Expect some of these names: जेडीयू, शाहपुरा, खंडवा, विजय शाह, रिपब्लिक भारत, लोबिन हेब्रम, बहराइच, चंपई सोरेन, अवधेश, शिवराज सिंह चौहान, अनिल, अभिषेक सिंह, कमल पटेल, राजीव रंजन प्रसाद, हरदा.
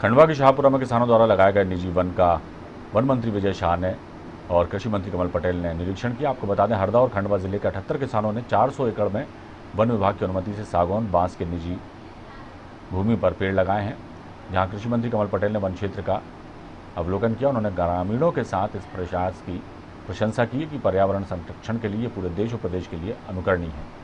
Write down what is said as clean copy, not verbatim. खंडवा के शाहपुरा में किसानों द्वारा लगाए गए निजी वन का वन मंत्री विजय शाह ने और कृषि मंत्री कमल पटेल ने निरीक्षण किया। आपको बता दें, हरदा और खंडवा जिले के 78 किसानों ने 400 एकड़ में वन विभाग की अनुमति से सागौन बांस के निजी भूमि पर पेड़ लगाए हैं। जहाँ कृषि मंत्री कमल पटेल ने वन क्षेत्र का अवलोकन किया। उन्होंने ग्रामीणों के साथ इस प्रयास की प्रशंसा की कि पर्यावरण संरक्षण के लिए पूरे देश और प्रदेश के लिए अनुकरणीय है।